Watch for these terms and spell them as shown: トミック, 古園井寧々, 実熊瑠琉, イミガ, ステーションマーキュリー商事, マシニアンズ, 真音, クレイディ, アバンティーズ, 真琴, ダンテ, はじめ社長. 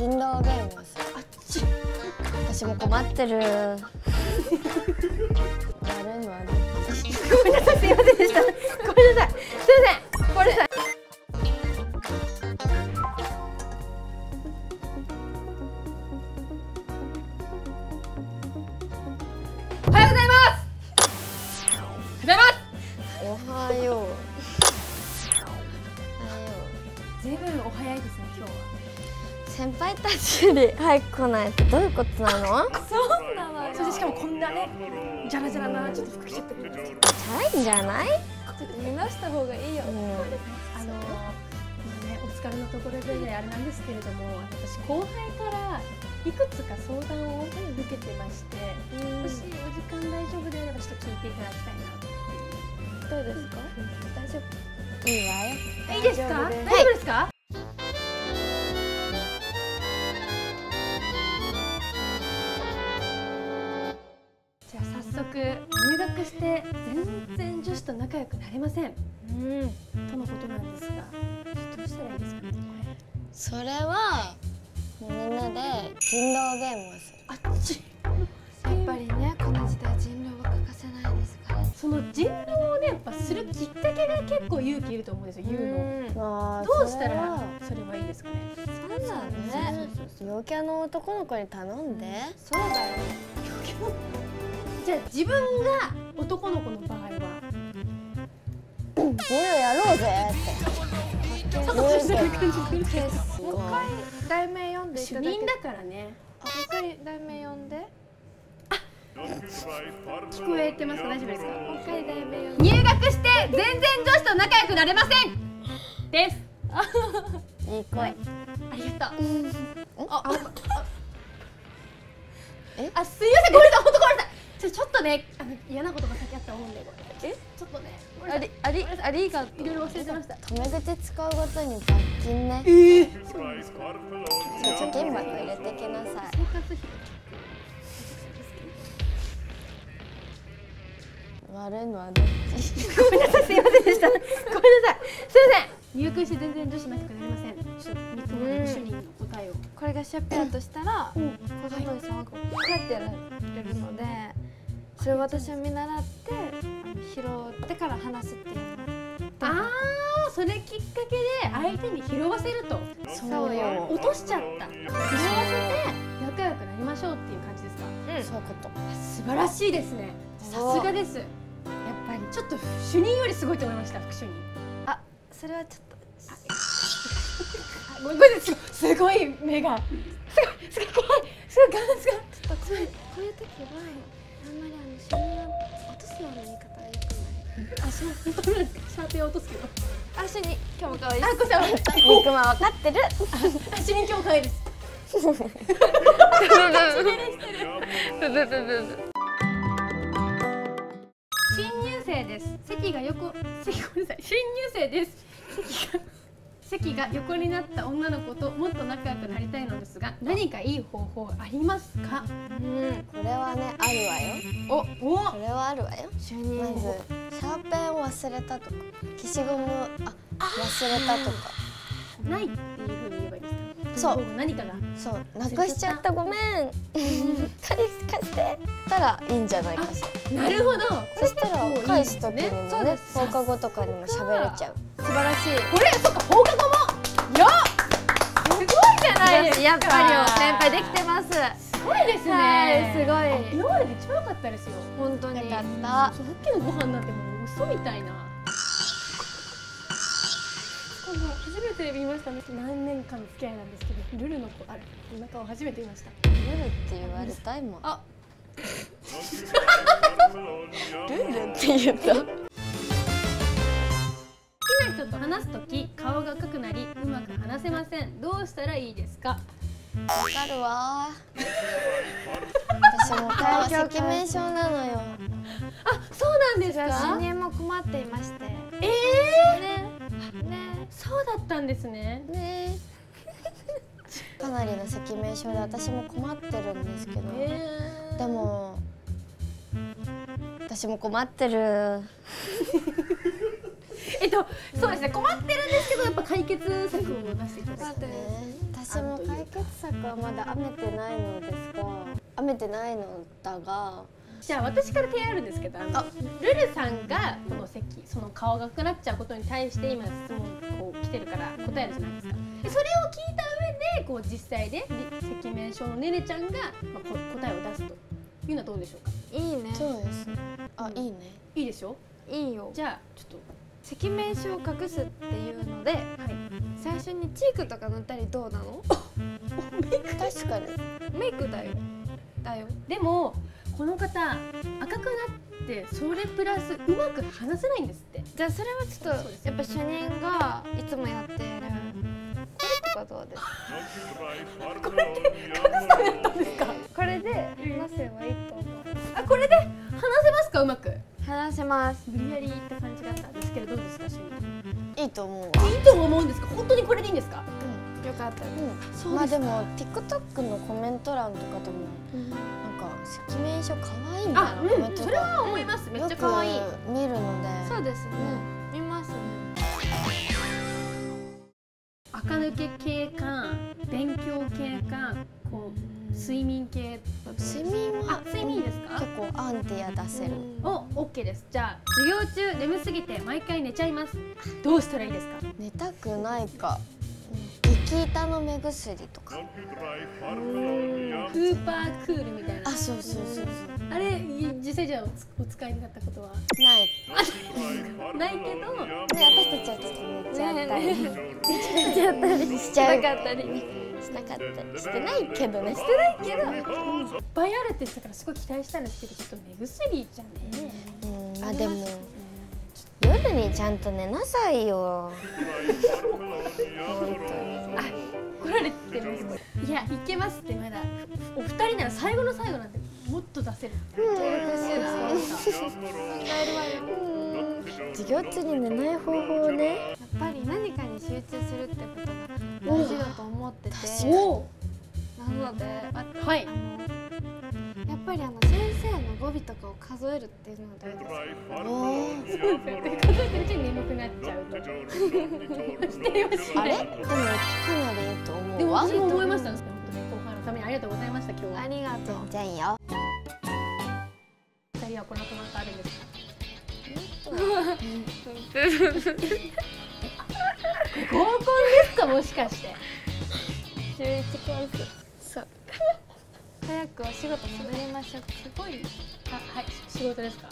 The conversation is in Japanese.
人狼ゲームはさ、あっち私も困ってる。悪い。ごめんなさい、すいませんでした。ごめんなさい、すいません、ごめんなさい。おはようございます。おはよう。随分お早いですね、今日は。先輩たちより早く来ないってどういうことなの？そんなわよ。そしてしかもこんなね、ジャラジャラなちょっと服着ちゃってるんですけど。チャラいんじゃない？ちょっと見直した方がいいよ。お疲れのところでね、あれなんですけれども、私後輩からいくつか相談を受けてまして、もしお時間大丈夫であればちょっと聞いていただきたいなっていう。どうですか？大丈夫？いいわよ。いいですか？大丈夫ですか？早速入学して全然女子と仲良くなれません、とのことなんですが、どうしたらいいですかね。それはみんなで人狼ゲームをする。あっちやっぱりね、この時代人狼は欠かせないですから、その人狼をね、やっぱするきっかけが結構勇気いると思うんですよ、言うの。どうしたらそれはいいですかね。そうだね、陽キャの男の子に頼んで。そうだよ、陽キャの。じゃあ自分が男の子の場合は「俺をやろうぜ」ってちょっと年下な感じするけど、もう一回題名読んでいただけ。主任だからね。もう一回題名読んで。あ、聞こえてますか？大丈夫ですか？もう一回題名読んで。入学して全然女子と仲良くなれませんです。いい声。ありがとう。あ、すいません、ごめんなさい、本当ごめんなさい。ちょっとね、嫌なことが先あったもんで、これ。ちょっとね、ありがいろいろ忘れてました。タメ口使うごとに罰金ね。そうなんですか。貯金箱入れてきなさい。生活費。悪いのはどっち？ごめんなさい、すいませんでした。ごめんなさい、すいません。入学して全然女子仲良くなりません。ちょっと三つの主任の答えを。これがシャッピだとしたら、この通り騒ぐ。こうやってやられるので。それを私は見習って拾ってから話すっていう。ああ、それきっかけで相手に拾わせると。そうよ、落としちゃった。拾わせて仲良くなりましょうっていう感じですか。そういうこと。素晴らしいですね、さすがです。やっぱりちょっと主任よりすごいと思いました、副主任。あ、それはちょっとごめんなさい、すごい目がすごい怖い。こういう時はあんまりシャー落とすような言い方はよくない。シャーペン落とすけど。あ、主任今日も可愛い。あ、こちら肉まんわかってる。あ、主任今日可愛いです。新入生です。席が横になった女の子ともっと仲良くなりたいのですが、何かいい方法ありますか？これはね、あるわよ。これはあるわよ。まずシャーペンを忘れたとか、消しゴムを忘れたとか、ないっていうふうに言えばいいですか？そう、何かがそうなくしちゃった、ごめん返してたらいいんじゃないかしら。なるほど。そしたら返す時にもね、放課後とかにも喋れちゃう。素晴らしい。これ、そっか、放課後もよっ、すごいじゃないですか。やっぱり先輩できてます。すごいですね。すごい。今までで一番良かったですよ。本当に。良かった。さっきのご飯なんてもう嘘みたいな。この初めてテレビ見ましたね。何年間付き合いなんですけど、ルルの子あれ、お腹を初めて見ました。ルルって言われたいもん。あ、ルルって言った。人と話すとき顔が赤くなりうまく話せません。どうしたらいいですか？わかるわ。私も顔は赤面症なのよ。あ、そうなんですか。主任も困っていまして。ね、そうだったんですね。ね。かなりの赤面症で私も困ってるんですけど。でも私も困ってる。そうですね、困ってるんですけど、やっぱ解決策を出してください。私も解決策はまだ編めてないのですが、編めてないのだが、じゃあ私から提案あるんですけど、ルルさんがこの席、その顔が暗くなっちゃうことに対して今質問こう来てるから答えるじゃないですか。それを聞いた上でこう実際で赤面症のねねちゃんが、まあ、答えを出すというのはどうでしょうか。いいね。そうですね。あ、いいね。いいでしょ。いいよ。じゃあちょっと赤面症を隠すっていうので、はい、最初にチークとか塗ったりどうなの？メイク、確かにメイクだよ。だよ。でもこの方赤くなってそれプラスうまく話せないんですって。じゃあそれはちょっとやっぱ主任がいつもやってるこれとかどうですか？これって隠すためだったんですか？これで話せばいいと思う。あ、これで話せますか？うまく話せます。無理やり言った感じだったんですけど、どうですか主任？いいと思うわ。いいと思うんですか？本当にこれでいいんですか？うん、よかった。うん、まあでも TikTok のコメント欄とかでも、赤面症可愛いみたいなコメントが、それは思います。めっちゃ可愛い見るので。そうですね、見ますね。垢抜け系か、勉強系か、こう睡眠系。睡眠は、あ、睡眠ですか。結構アンティア出せる。お、OK です。じゃあ授業中眠すぎて毎回寝ちゃいます。どうしたらいいですか？寝たくないか、激痛の目薬とか。スーパークールみたいな。あ、そうそうそうそう。あれ実際じゃあお使いになったことはない。ないけど、私たちはちょっと寝ちゃったり、寝ちゃったりしちゃう。なかったりしなかったりしてないけどね。してないけど。いっぱいあるって言ったからすごい期待したんですけど、ちょっと目薬じゃね。あ、でも夜にちゃんと寝なさいよ。本当に。あ、来られてます。いや、いけますってまだ。お二人なら最後の最後なんてもっと出せる。授業中に寝ない方法をね。やっぱり何かに集中するってことが大事だと思ってて。なので、はい。やっぱり先生の語尾とかを数えるっていうのは大事です。そうですよね。数えてるうちに眠くなっちゃうと。あれ？でもかなりいいと思う。でも私も思いました。本当に後半のためにありがとうございました。今日は。ありがとう。じゃんよ。二人はこのコメントあるんですか？合コンですか、もしかして？週一コース。そう。早くお仕事戻りましょう。すごい。あ、はい、仕事ですか。